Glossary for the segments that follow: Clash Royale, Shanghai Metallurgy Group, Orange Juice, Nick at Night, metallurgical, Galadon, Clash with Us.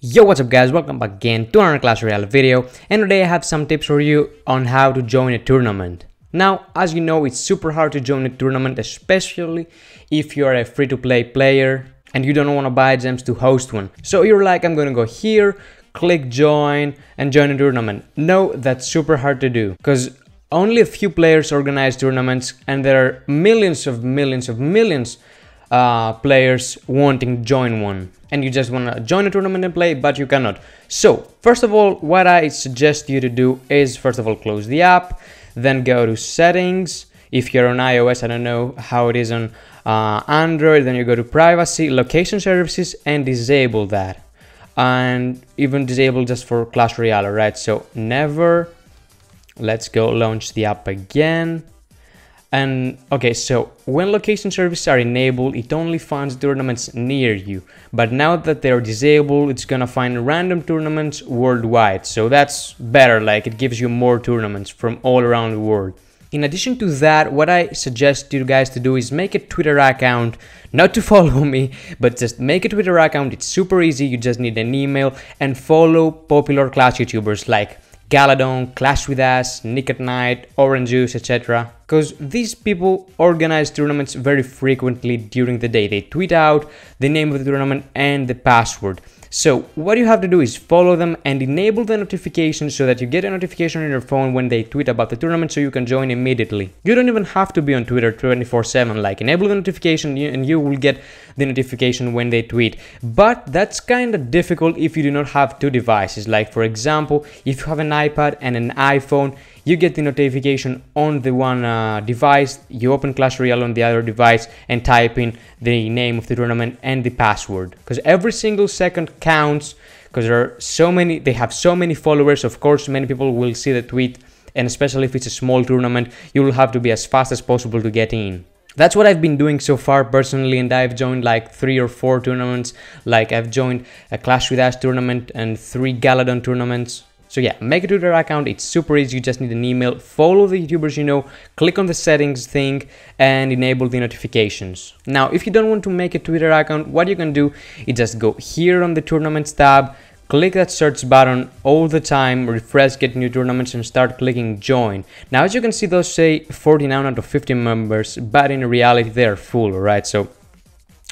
Yo, what's up guys, welcome back again to another Clash Royale video, and today I have some tips for you on how to join a tournament. Now, as you know, it's super hard to join a tournament, especially if you're a free-to-play player and you don't want to buy gems to host one. So you're like, I'm gonna go here, click join and join a tournament. No, that's super hard to do, because only a few players organize tournaments and there are millions players wanting to join one, and you just want to join a tournament and play, but you cannot. So first of all, what I suggest you to do is first of all close the app, then go to settings. If you're on iOS, I don't know how it is on Android, then you go to privacy, location services, and disable that, and even disable just for Clash Royale, right? So never. Let's go launch the app again. And okay, so when location services are enabled, it only finds tournaments near you, but now that they're disabled, it's gonna find random tournaments worldwide. So that's better, like it gives you more tournaments from all around the world. In addition to that, what I suggest you guys to do is make a Twitter account, not to follow me, but just make a Twitter account. It's super easy, you just need an email, and follow popular Clash YouTubers like Galadon, Clash with Us, Nick at Night, Orange Juice, etc. Because these people organize tournaments very frequently during the day. They tweet out the name of the tournament and the password. So what you have to do is follow them and enable the notification so that you get a notification on your phone when they tweet about the tournament so you can join immediately. You don't even have to be on Twitter 24/7, like enable the notification and you will get the notification when they tweet. But that's kind of difficult if you do not have two devices, like for example, if you have an iPad and an iPhone, you get the notification on the one device, you open Clash Royale on the other device and type in the name of the tournament and the password, because every single second counts, because there are so many, they have so many followers, of course many people will see the tweet, and especially if it's a small tournament, you will have to be as fast as possible to get in. That's what I've been doing so far personally, and I've joined like 3 or 4 tournaments. Like I've joined a Clash with Us tournament and 3 Galadon tournaments. So yeah, make a Twitter account, it's super easy, you just need an email, follow the YouTubers you know, click on the settings thing and enable the notifications. Now, if you don't want to make a Twitter account, what you can do is just go here on the tournaments tab, click that search button all the time, refresh, get new tournaments, and start clicking join. Now, as you can see, those say 49 out of 50 members, but in reality, they're full, right? So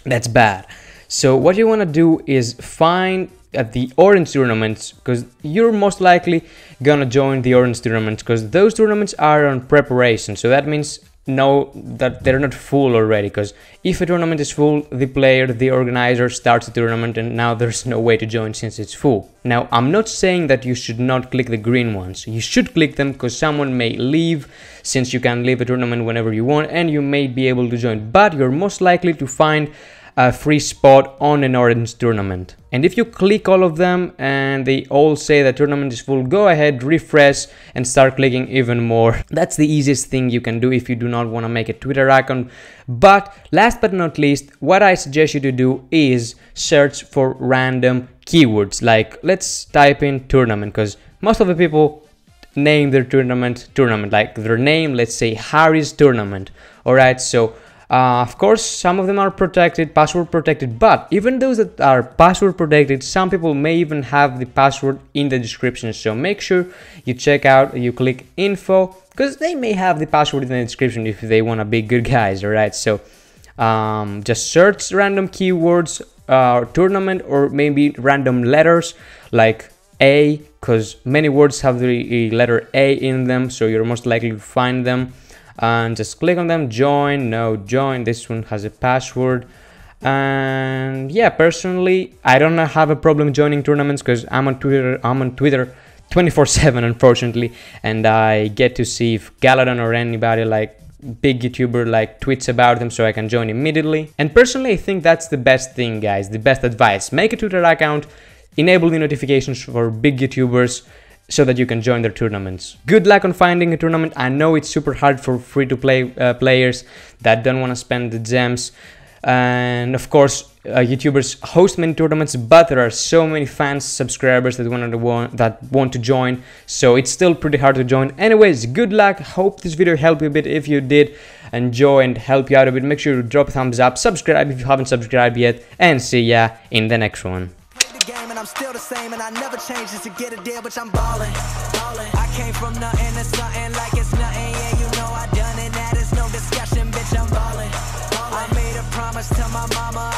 that's bad. So what you want to do is find at the orange tournaments, because you're most likely gonna join the orange tournaments, because those tournaments are on preparation, so that means that they're not full already, because if a tournament is full, the organizer starts the tournament and now there's no way to join since it's full. Now, I'm not saying that you should not click the green ones, you should click them, because someone may leave, since you can leave a tournament whenever you want and you may be able to join, but you're most likely to find a free spot on an orange tournament. And if you click all of them and they all say the tournament is full, go ahead, refresh and start clicking even more. That's the easiest thing you can do if you do not want to make a Twitter account. But last but not least, what I suggest you to do is search for random keywords. Like let's type in tournament, because most of the people name their tournament, like their name, let's say Harry's tournament. All right, so of course some of them are protected, password protected, but even those that are password protected, some people may even have the password in the description, so make sure you check out, you click info, because they may have the password in the description if they want to be good guys. All right, so just search random keywords or tournament, or maybe random letters like A, because many words have the letter A in them, so you're most likely to find them. And just click on them, join, no, join, this one has a password. And yeah, personally I don't have a problem joining tournaments, because I'm on Twitter 24/7 unfortunately, and I get to see if Galadon or anybody like big YouTuber like tweets about them, so I can join immediately. And personally I think that's the best thing guys, the best advice, make a Twitter account, enable the notifications for big YouTubers so that you can join their tournaments. Good luck on finding a tournament. I know it's super hard for free-to-play players that don't want to spend the gems. And of course, YouTubers host many tournaments, but there are so many fans, subscribers that want to join. So it's still pretty hard to join. Anyways, good luck. Hope this video helped you a bit. If you did enjoy and help you out a bit, make sure to drop a thumbs up, subscribe if you haven't subscribed yet, and see ya in the next one. game and I'm still the same, and I never change just to get a deal, bitch, I'm ballin', ballin'. I came from nothing to something like it's nothing, yeah, you know I done it, that is no discussion, bitch, I'm ballin', ballin'. I made a promise to my mama